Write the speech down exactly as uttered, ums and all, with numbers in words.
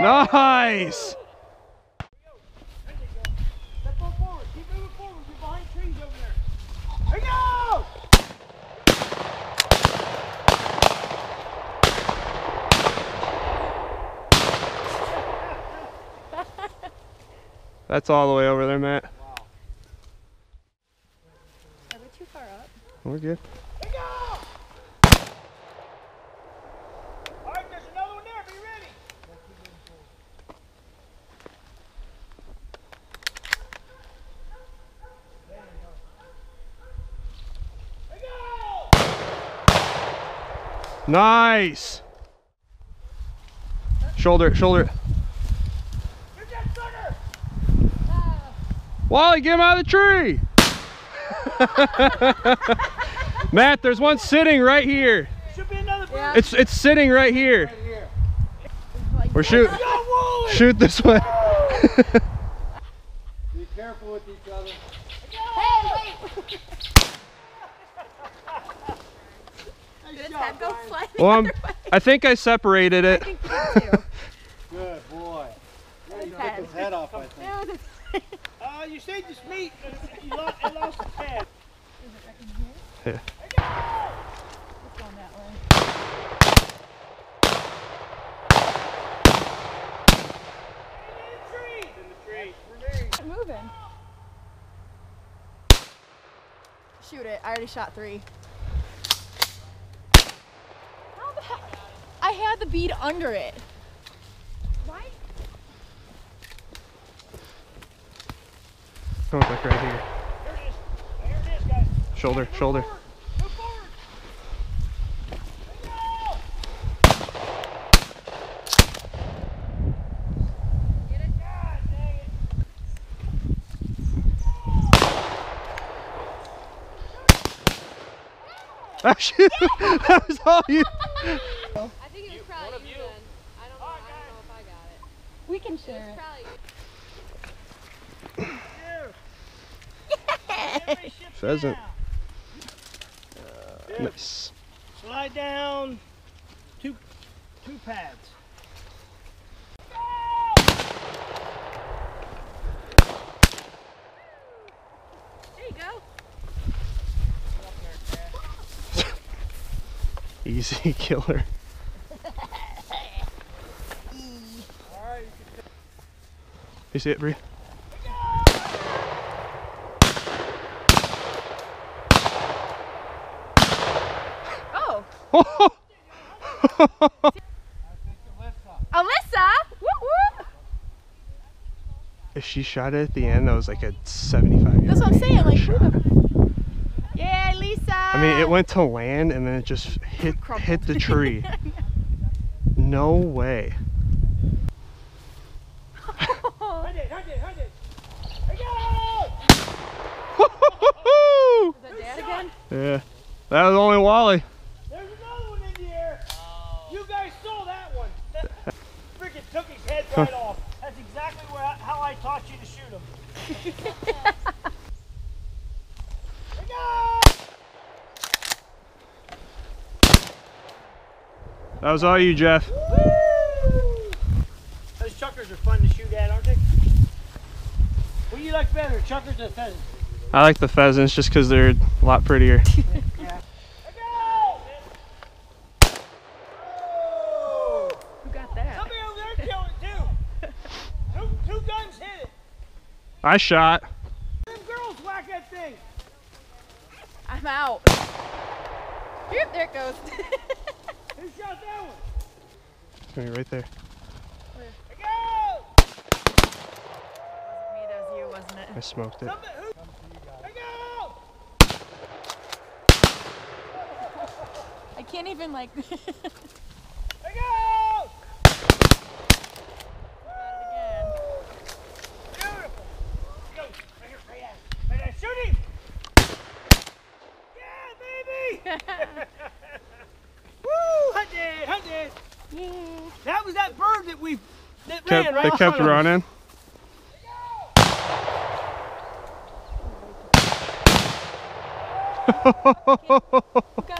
Nice! That's all the way over there, Matt. Wow. Are we too far up? We're good. There you go! All right, there's another one there. Be ready. There you go! Nice! Shoulder it, shoulder it. Wally, get him out of the tree! Matt, there's one sitting right here. Should be another bird. Yeah. It's it's sitting right here. Right here. Or shoot, oh God, shoot this way. Be careful with each other. Hey, wait! Good head go flying the well, other way. I think I separated it. I think you did too. Good boy. Yeah, you took his head off, I think. Uh, you saved this meat, but you lost, it lost its head. Is it right in here? Yeah. There you go! It's going that way. It's in the tree! It's in the tree. We're moving. Shoot it. I already shot three. How the heck? I had the bead under it. Why? Come back right here. There it is. There it is, guys. Shoulder, move shoulder. Forward. Move forward. Get it. God dang it. That's you. Yeah. That was all you. I think it was probably you, you then. I don't know. Right, I don't know if I got it. We can share it. It. Probably pheasant. Uh, nice. Slide down two two pads. There you go. Easy killer. You see it, Bree? Alyssa! Alyssa! Woo woo! If she shot it at the end, that was like a seventy-five yard. That's what I'm saying. Like, shot. Yeah, Lisa! I mean, it went to land and then it just hit hit the tree. No way. I did, I did, I did. Is that Dad again? Yeah. That was only Wally. Took his head right off. That's exactly where I, how I taught you to shoot him. There you go! That was all you, Jeff. Woo! Those chuckers are fun to shoot at, aren't they? What do you like better, chuckers or pheasants? I like the pheasants just because they're a lot prettier. Yeah. I shot. Them girls whack that thing. I'm out. Yep, there it goes. Who shot that one? It's gonna be right there. Where? There it goes! Wasn't me, that was you, wasn't it? I smoked it. Somebody, who? There it goes! I can't even like. There it goes! Shoot him! Yeah, baby! Woo! Hunted, hunted! Yeah. That was that bird that we that kept, ran right They kept running. There you go!